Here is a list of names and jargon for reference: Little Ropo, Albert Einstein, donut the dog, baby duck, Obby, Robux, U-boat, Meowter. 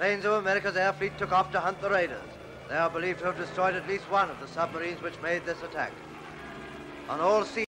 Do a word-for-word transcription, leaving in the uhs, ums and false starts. Planes of America's air fleet took off to hunt the raiders. They are believed to have destroyed at least one of the submarines which made this attack. On all sea...